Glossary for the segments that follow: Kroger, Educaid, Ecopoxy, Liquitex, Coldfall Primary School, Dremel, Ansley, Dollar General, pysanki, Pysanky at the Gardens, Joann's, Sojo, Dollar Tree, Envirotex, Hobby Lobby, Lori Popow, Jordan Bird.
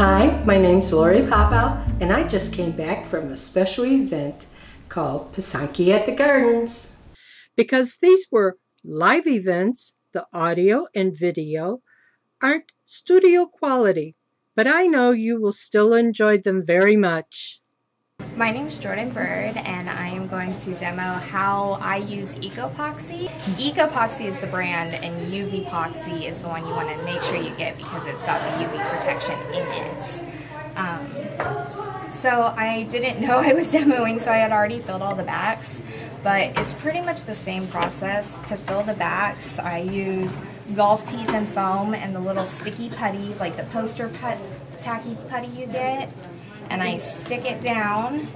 Hi, my name's Lori Popow, and I just came back from a special event called Pysanky at the Gardens. Because these were live events, the audio and video aren't studio quality, but I know you will still enjoy them very much. My name's Jordan Bird, and I am going to demo how I use Ecopoxy. Ecopoxy is the brand, and UV Epoxy is the one you want to make sure you get because it's got the UV protection in it. So I didn't know I was demoing, so I had already filled all the backs, but it's pretty much the same process. To fill the backs, I use golf tees and foam and the little sticky putty, like the poster tacky putty you get, and I stick it down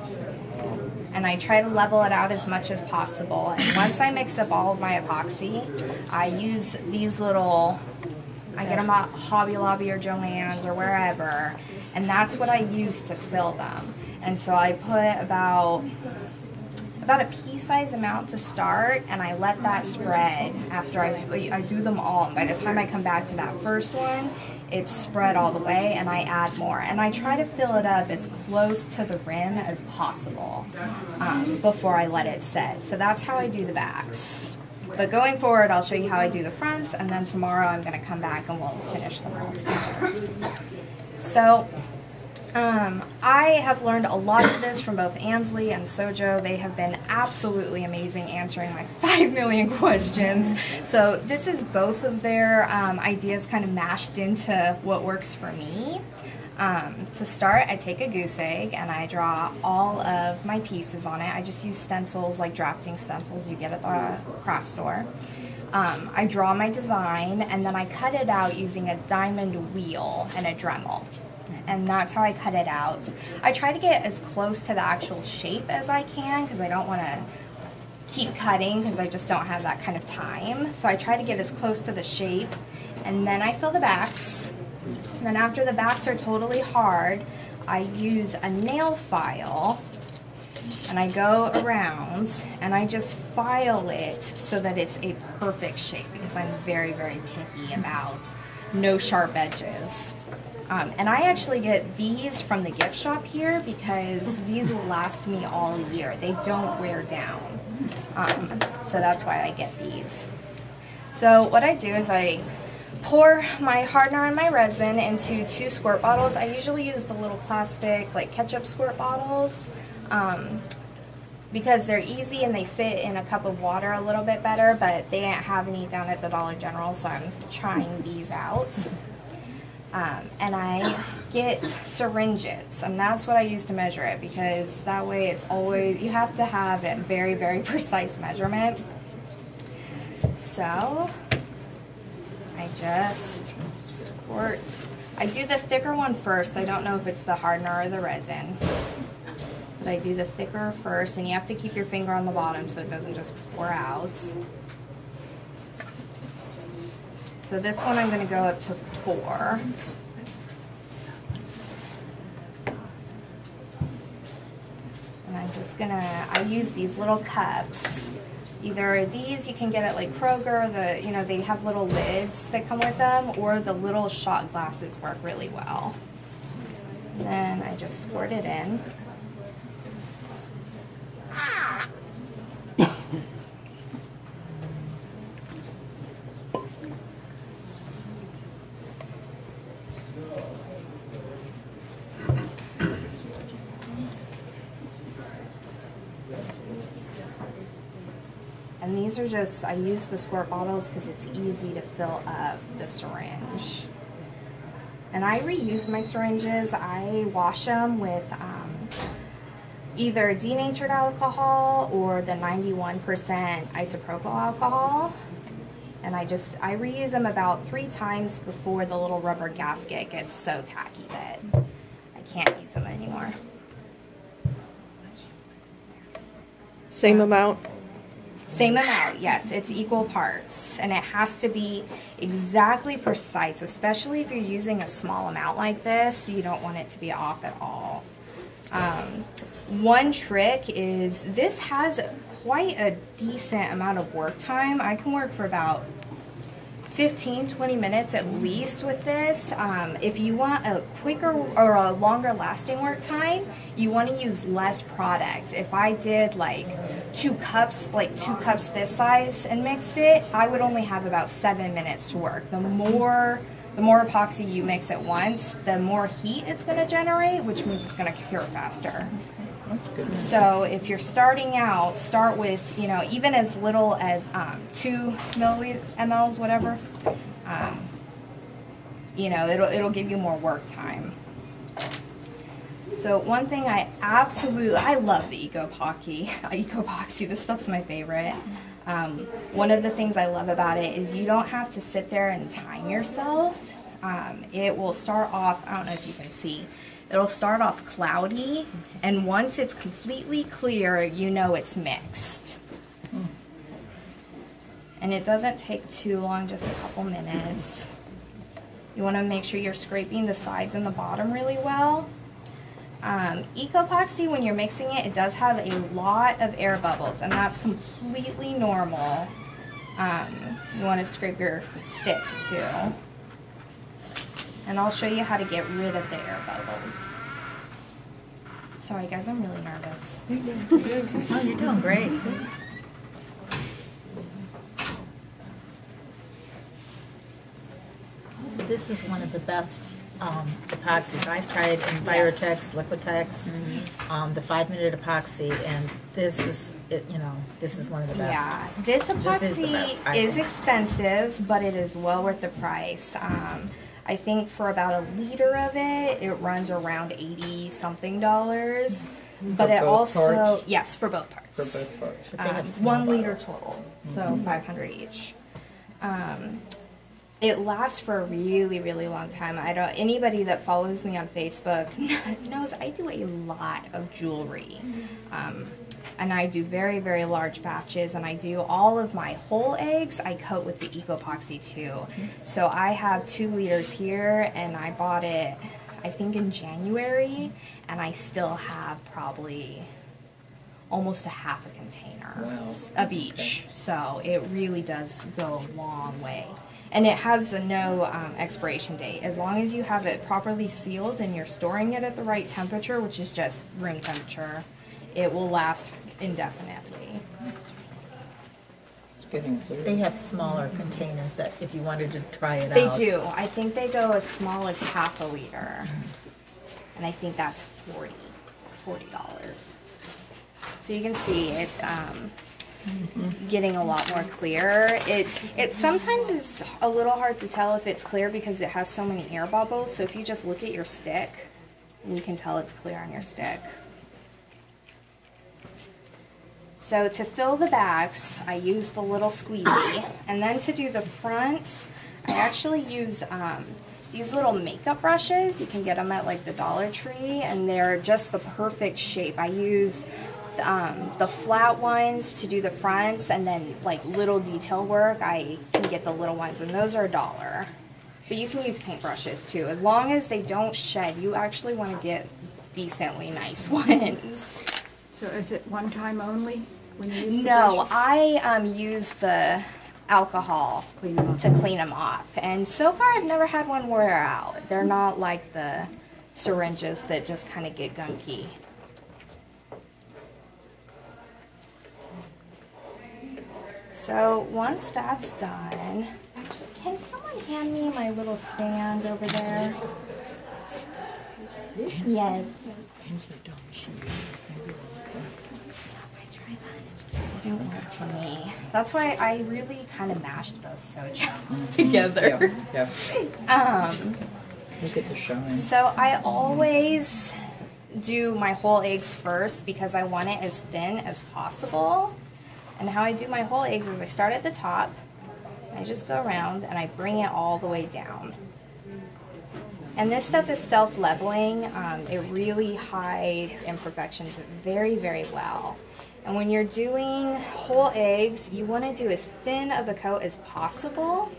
and I try to level it out as much as possible. And once I mix up all of my epoxy, I use these little, I get them at Hobby Lobby or Joann's or wherever, and that's what I use to fill them. And so I put about a pea size amount to start, and I let that spread after I do them all. And by the time I come back to that first one, it's spread all the way, and I add more. And I try to fill it up as close to the rim as possible before I let it set. So that's how I do the backs. But going forward, I'll show you how I do the fronts, and then tomorrow I'm gonna come back and we'll finish them all together. So, I have learned a lot of this from both Ansley and Sojo. They have been absolutely amazing answering my 5 million questions. So this is both of their ideas kind of mashed into what works for me. To start, I take a goose egg and I draw all of my pieces on it. I just use stencils, like drafting stencils you get at the craft store. I draw my design and then I cut it out using a diamond wheel and a Dremel. And that's how I cut it out. I try to get as close to the actual shape as I can because I don't want to keep cutting because I just don't have that kind of time. So I try to get as close to the shape, and then I fill the backs. And then after the backs are totally hard, I use a nail file and I go around and I just file it so that it's a perfect shape because I'm very, very picky about no sharp edges. And I actually get these from the gift shop here because these will last me all year. They don't wear down. So that's why I get these. So what I do is I pour my hardener and my resin into 2 squirt bottles. I usually use the little plastic, like ketchup squirt bottles, because they're easy and they fit in a cup of water a little bit better, but they didn't have any down at the Dollar General, so I'm trying these out. And I get syringes, and that's what I use to measure it because that way it's always, you have to have a very, very precise measurement. So I just squirt. I do the thicker one first. I don't know if it's the hardener or the resin, but I do the thicker first, and you have to keep your finger on the bottom so it doesn't just pour out. So this one I'm going to go up to 4. And I'm just going to, I use these little cups. Either these you can get at like Kroger, the, you know, they have little lids that come with them, or the little shot glasses work really well. And then I just squirt it in. And these are just, I use the squirt bottles because it's easy to fill up the syringe. And I reuse my syringes. I wash them with either denatured alcohol or the 91% isopropyl alcohol. And I reuse them about 3 times before the little rubber gasket gets so tacky that I can't use them anymore. Same amount? Same amount, yes, it's equal parts, and it has to be exactly precise, especially if you're using a small amount like this. You don't want it to be off at all. One trick is this has quite a decent amount of work time. I can work for about 15-20 minutes at least with this. If you want a quicker or a longer lasting work time, you want to use less product. If I did like two cups this size and mixed it, I would only have about 7 minutes to work. The more epoxy you mix at once, the more heat it's going to generate, which means it's going to cure faster. That's good. So if you're starting out, start with, you know, even as little as 2 mLs, whatever. You know, it'll give you more work time. So one thing I love the Ecopoxy. This stuff's my favorite. One of the things I love about it is you don't have to sit there and time yourself. It will start off, I don't know if you can see, it'll start off cloudy, and once it's completely clear, you know it's mixed. And it doesn't take too long, just a couple minutes. You want to make sure you're scraping the sides and the bottom really well. Ecopoxy, when you're mixing it, it does have a lot of air bubbles, and that's completely normal. You want to scrape your stick too. And I'll show you how to get rid of the air bubbles. Sorry guys, I'm really nervous. Oh, you're doing great. This is one of the best epoxies. I've tried Envirotex, yes. Liquitex, the 5-minute epoxy, and this is, you know, this is one of the best. Yeah, this epoxy is expensive, but it is well worth the price. I think for about a liter of it, it runs around $80-something. But it also, yes, for both parts. For both parts. One liter total, so 500 each. It lasts for a really, really long time. Anybody that follows me on Facebook knows I do a lot of jewelry. And I do very, very large batches, and I do all of my whole eggs, I coat with the Ecopoxy too. So I have 2 liters here, and I bought it, I think in January, and I still have probably almost a half a container of each. Okay. So it really does go a long way. And it has no expiration date. As long as you have it properly sealed and you're storing it at the right temperature, which is just room temperature, it will last indefinitely. It's getting clear. They have smaller containers that if you wanted to try it out. They do. I think they go as small as half a liter. And I think that's $40. So you can see it's... getting a lot more clear. It sometimes is a little hard to tell if it's clear because it has so many air bubbles. So if you just look at your stick, you can tell it's clear on your stick. So to fill the bags, I use the little squeezy, and then to do the fronts, I actually use these little makeup brushes. You can get them at like the Dollar Tree, and they're just the perfect shape. I use the flat ones to do the fronts, and then like little detail work, I can get the little ones, and those are $1. But you can use paintbrushes too, as long as they don't shed. You actually want to get decently nice ones. So is it one time only? When you use the brush? I use the alcohol to clean them off, and so far I've never had one wear out. They're not like the syringes that just kind of get gunky. So once that's done, actually, can someone hand me my little stand over there? Yes. I try that. It don't work for me. That's why I really kind of mashed both sojo together. Yeah. Yeah. Look at the shine. So I always do my whole eggs first because I want it as thin as possible. And how I do my whole eggs is I start at the top, I just go around, and I bring it all the way down. And this stuff is self-leveling. It really hides imperfections very, very well. And when you're doing whole eggs, you want to do as thin of a coat as possible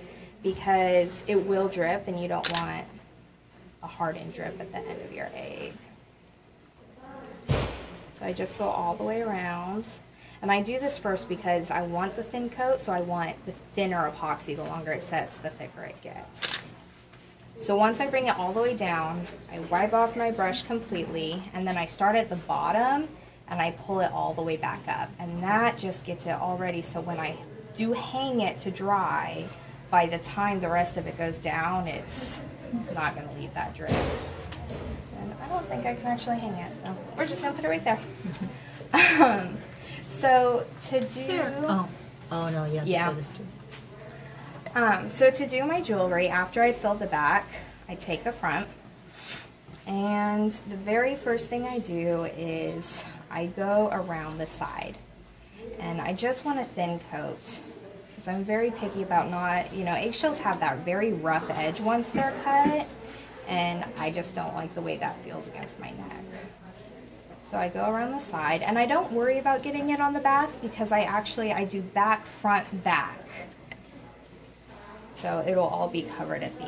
because it will drip, and you don't want a hardened drip at the end of your egg. So I just go all the way around. And I do this first because I want the thin coat, so I want the thinner epoxy. The longer it sets, the thicker it gets. So once I bring it all the way down, I wipe off my brush completely, and then I start at the bottom and I pull it all the way back up. And that just gets it all ready, so when I do hang it to dry, by the time the rest of it goes down, it's not going to leave that drip. And I don't think I can actually hang it, so we're just going to put it right there. So to do... Oh no, yeah. Yeah. This too. So to do my jewelry, after I filled the back, I take the front. And the very first thing I do is I go around the side. And I just want a thin coat. Because I'm very picky about not, you know, eggshells have that very rough edge once they're cut. And I just don't like the way that feels against my neck. So I go around the side, and I don't worry about getting it on the back because I do back, front, back. So it'll all be covered at the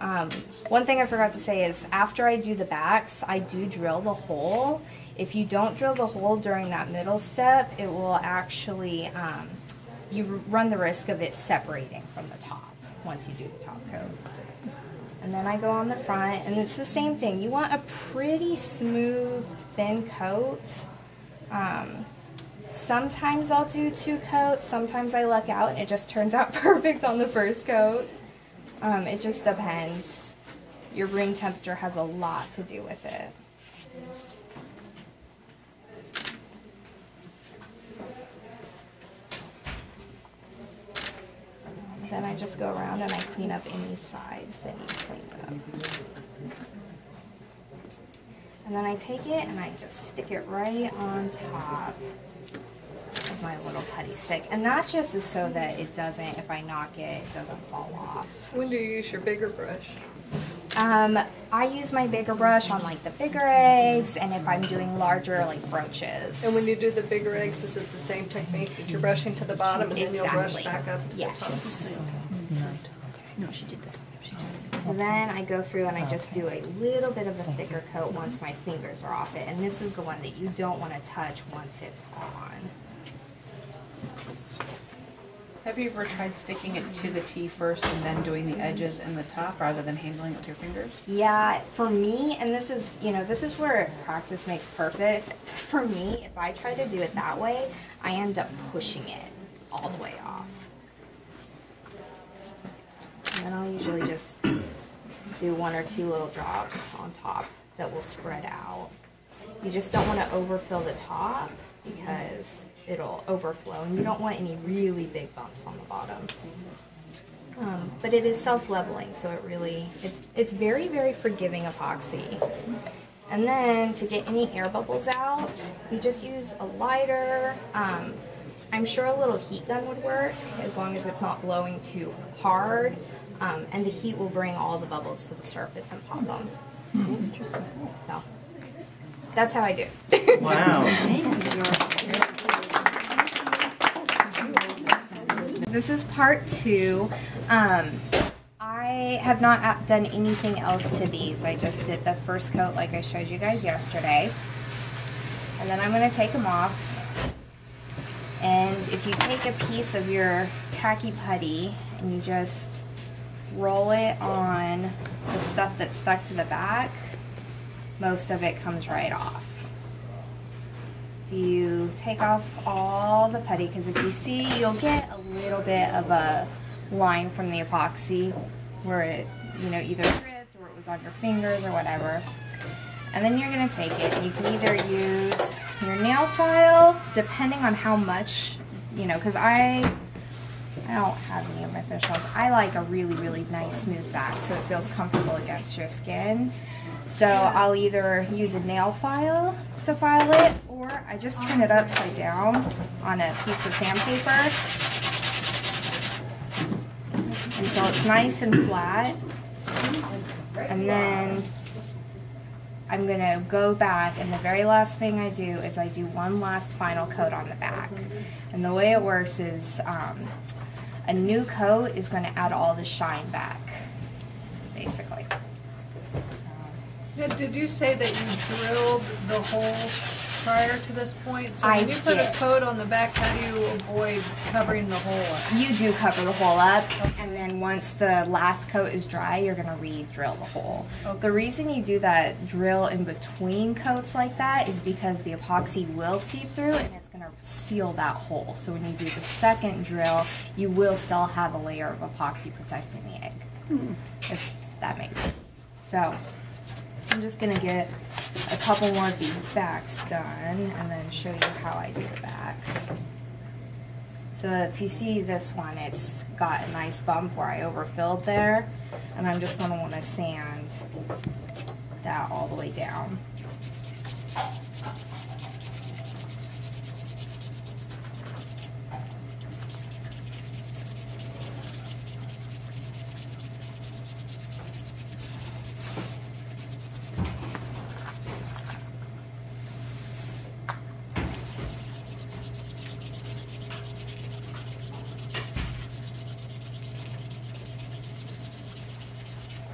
end. One thing I forgot to say is after I do the backs, I do drill the hole. If you don't drill the hole during that middle step, it will actually, you run the risk of it separating from the top once you do the top coat. And then I go on the front, and it's the same thing. You want a pretty smooth, thin coat. Sometimes I'll do two coats. Sometimes I luck out, and it just turns out perfect on the first coat. It just depends. Your room temperature has a lot to do with it. Then I just go around and I clean up any sides that need cleaned up. And then I take it and I just stick it right on top of my little putty stick. And that just is so that it doesn't, if I knock it, it doesn't fall off. When do you use your bigger brush? I use my bigger brush on like the bigger eggs, and if I'm doing larger like brooches. And when you do the bigger eggs, is it the same technique that you're brushing to the bottom and exactly. Then you'll brush back up to yes. The top? No, she did that. So then I go through and I just do a little bit of a thicker coat once my fingers are off it, and this is the one that you don't want to touch once it's on. Have you ever tried sticking it to the tea first and then doing the edges and the top rather than handling it with your fingers? Yeah, for me, and this is, you know, this is where practice makes perfect. For me, if I try to do it that way, I end up pushing it all the way off. And then I'll usually just do one or two little drops on top that will spread out. You just don't want to overfill the top because it'll overflow, and you don't want any really big bumps on the bottom. But it is self-leveling, so it really, it's very, very forgiving epoxy. And then to get any air bubbles out, you just use a lighter. I'm sure a little heat gun would work, as long as it's not blowing too hard, and the heat will bring all the bubbles to the surface and pop them. Interesting. So, that's how I do it. Wow. This is part two. I have not done anything else to these. I just did the first coat like I showed you guys yesterday. And then I'm going to take them off. And if you take a piece of your tacky putty and you just roll it on the stuff that's stuck to the back, most of it comes right off. So you take off all the putty, because if you see, you'll get a little bit of a line from the epoxy where it, you know, either dripped or it was on your fingers or whatever. And then you're going to take it, and you can either use your nail file, depending on how much, you know, because I don't have any of my finish lines. I like a really, really nice smooth back so it feels comfortable against your skin. So I'll either use a nail file to file it, or I just turn it upside down on a piece of sandpaper. And so it's nice and flat. And then I'm going to go back, and the very last thing I do is I do one last final coat on the back. And the way it works is a new coat is going to add all the shine back, basically. Did you say that you drilled the hole prior to this point? So when you put a coat on the back, how do you avoid covering the hole up? You do cover the hole up, and then once the last coat is dry, you're going to re-drill the hole. Okay. The reason you do that drill in between coats like that is because the epoxy will seep through and it's going to seal that hole. So when you do the second drill, you will still have a layer of epoxy protecting the egg, if that makes sense. So I'm just going to get a couple more of these backs done and then show you how I do the backs. So if you see this one, it's got a nice bump where I overfilled there, and I'm just going to want to sand that all the way down.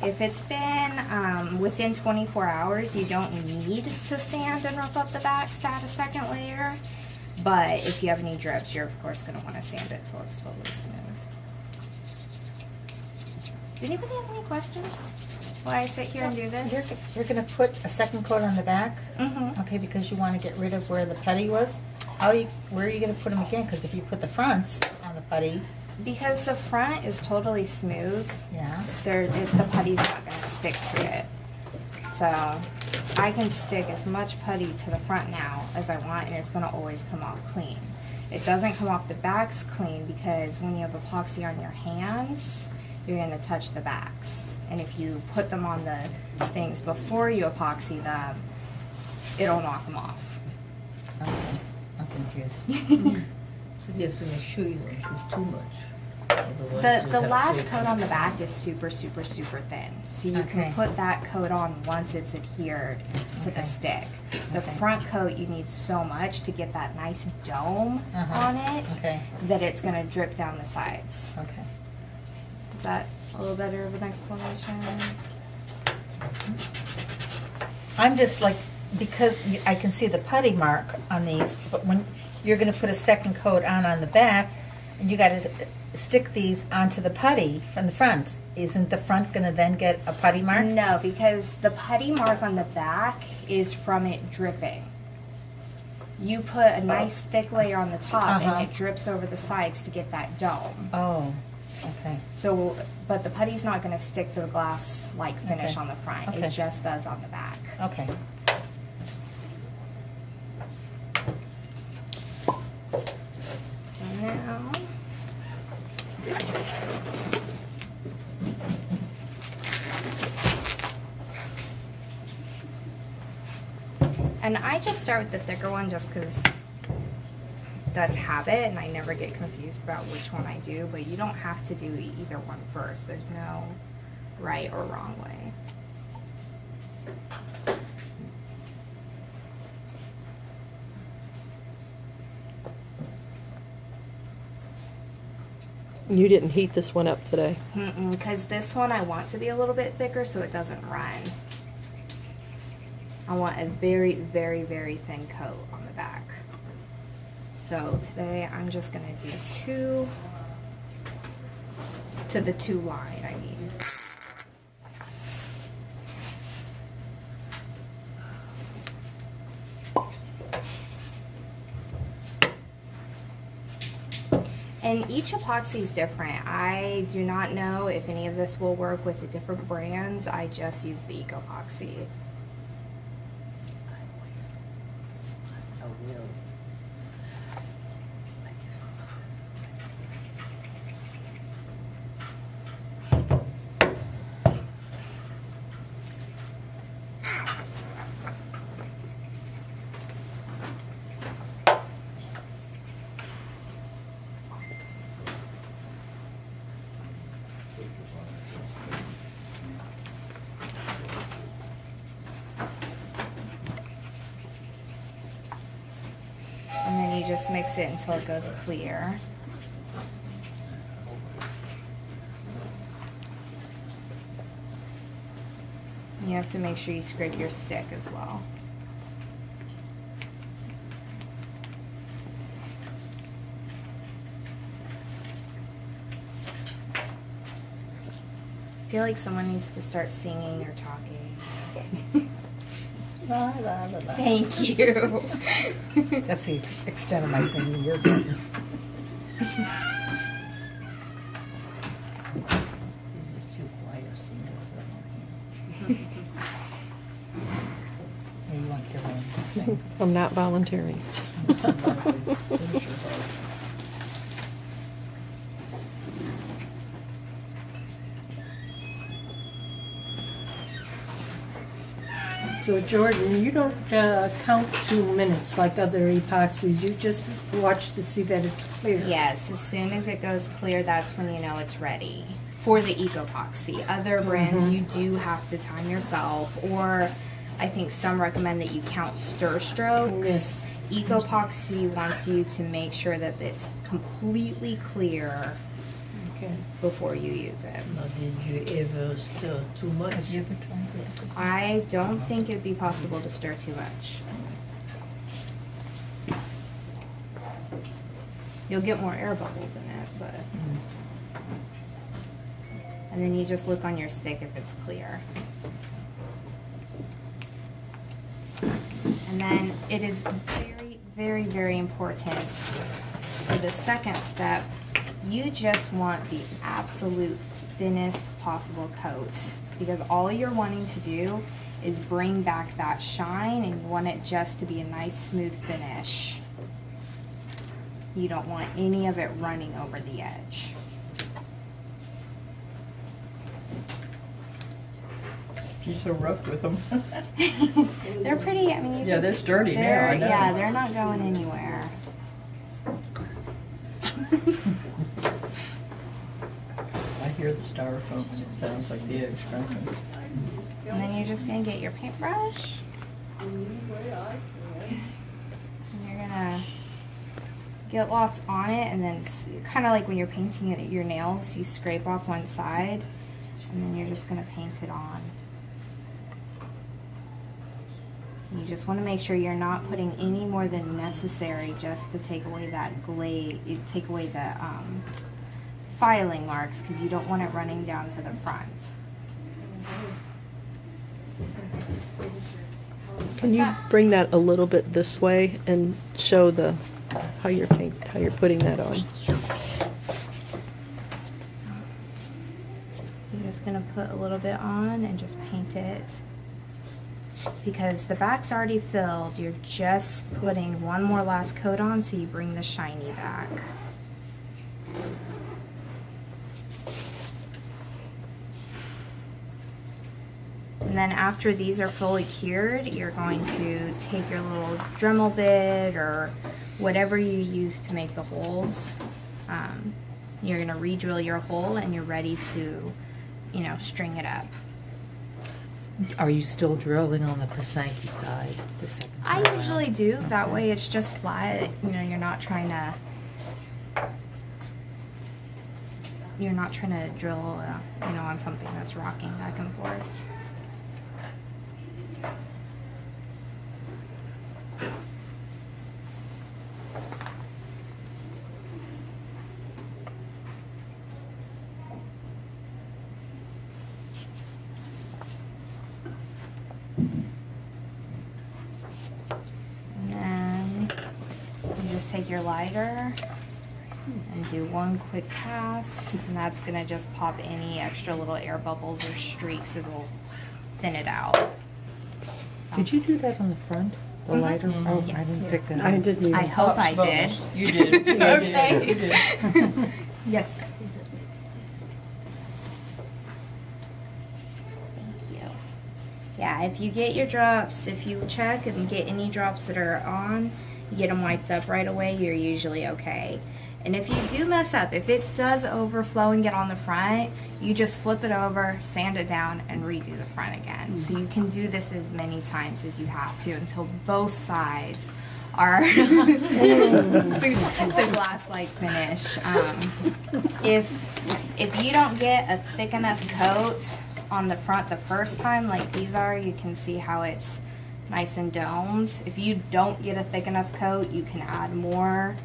If it's been within 24 hours, you don't need to sand and rip up the backs to add a second layer. But if you have any drips, you're of course going to want to sand it till it's totally smooth. Does anybody have any questions while I sit here and do this? You're going to put a second coat on the back, okay, because you want to get rid of where the putty was. Where are you going to put them again? Because if you put the fronts on the putty, because the front is totally smooth, the putty's not going to stick to it. So I can stick as much putty to the front now as I want, and it's going to always come off clean. It doesn't come off the backs clean because when you have epoxy on your hands, you're going to touch the backs. And if you put them on the things before you epoxy them, it'll knock them off. Okay, I'm confused. You have to make sure you don't do too much. The last coat on the back is super, super, super thin. So you can put that coat on once it's adhered to the stick. The front coat, you need so much to get that nice dome on it that it's going to drip down the sides. Okay. Is that a little better of an explanation? I'm just like, because I can see the putty mark on these, but when you're going to put a second coat on the back, and you got to stick these onto the putty from the front. Isn't the front going to then get a putty mark? No, because the putty mark on the back is from it dripping. You put a nice thick layer on the top and it drips over the sides to get that dome. Oh, okay. So, but the putty's not going to stick to the glass-like finish on the front. It just does on the back. Okay. Now, and I just start with the thicker one just because that's habit and I never get confused about which one I do, but you don't have to do either one first. There's no right or wrong way. You didn't heat this one up today? Mm-mm, because this one I want to be a little bit thicker so it doesn't run. I want a very, very, very thin coat on the back. So today I'm just going to do two to the two line, I mean. And each epoxy is different. I do not know if any of this will work with the different brands. I just use the Ecopoxy. Just mix it until it goes clear. You have to make sure you scrape your stick as well. I feel like someone needs to start singing or talking. La, la, la, la. Thank you. That's the extent of my singing. You're good. I'm not volunteering. So Jordan, you don't count 2 minutes like other epoxies. You just watch to see that it's clear. Yes, as soon as it goes clear, that's when you know it's ready for the Ecopoxy. Other brands, you do have to time yourself, or I think some recommend that you count stir strokes. Yes. Ecopoxy wants you to make sure that it's completely clear before you use it. Now, did you ever stir too much? Have you ever tried that? I don't think it would be possible to stir too much. You'll get more air bubbles in it, but... And then you just look on your stick if it's clear. And then it is very, very, very important for the second step. You just want the absolute thinnest possible coat, because all you're wanting to do is bring back that shine, and you want it just to be a nice smooth finish. You don't want any of it running over the edge. You're so rough with them. They're pretty, I mean. Yeah, they're sturdy now, I know. Yeah, they're not going anywhere. I hear the styrofoam and it sounds like the eggs, right? And then you're just going to get your paintbrush. And you're going to get lots on it, and then it's kind of like when you're painting it at your nails, you scrape off one side, and then you're just going to paint it on. You just want to make sure you're not putting any more than necessary, just to take away that glaze, take away the filing marks, because you don't want it running down to the front. Can you bring that a little bit this way and show the how you're putting that on? I'm just going to put a little bit on and just paint it. Because the back's already filled, you're just putting one more last coat on, so you bring the shiny back. And then after these are fully cured, you're going to take your little Dremel bit or whatever you use to make the holes. You're going to re-drill your hole, and you're ready to, you know, string it up. Are you still drilling on the Pysanky side? I usually do. That way it's just flat. You know, you're not trying to drill, you know, on something that's rocking back and forth. Take your lighter and do one quick pass, and that's going to just pop any extra little air bubbles or streaks. It'll thin it out. Did you do that on the front? The lighter? Oh, yes. I didn't pick that. I didn't. I hope I did. You did. Okay. You did. Yes. Thank you. Yeah. If you get your drops, if you check and get any drops that are on, you get them wiped up right away, you're usually okay. And if you do mess up, if it does overflow and get on the front, you just flip it over, sand it down, and redo the front again. So you can do this as many times as you have to until both sides are the glass-like finish. If you don't get a thick enough coat on the front the first time, like these are, you can see how it's nice and domed. If you don't get a thick enough coat, you can add more.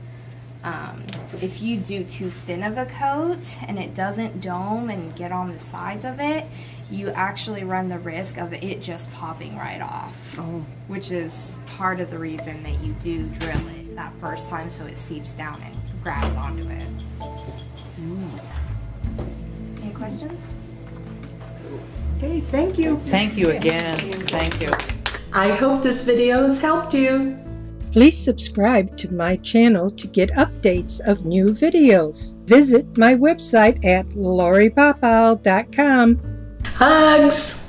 If you do too thin of a coat and it doesn't dome and get on the sides of it, you actually run the risk of it just popping right off, which is part of the reason that you do drill it that first time so it seeps down and grabs onto it. Any questions? Okay, thank you. Thank you again. Thank you. I hope this video has helped you. Please subscribe to my channel to get updates of new videos. Visit my website at loripopow.com. Hugs!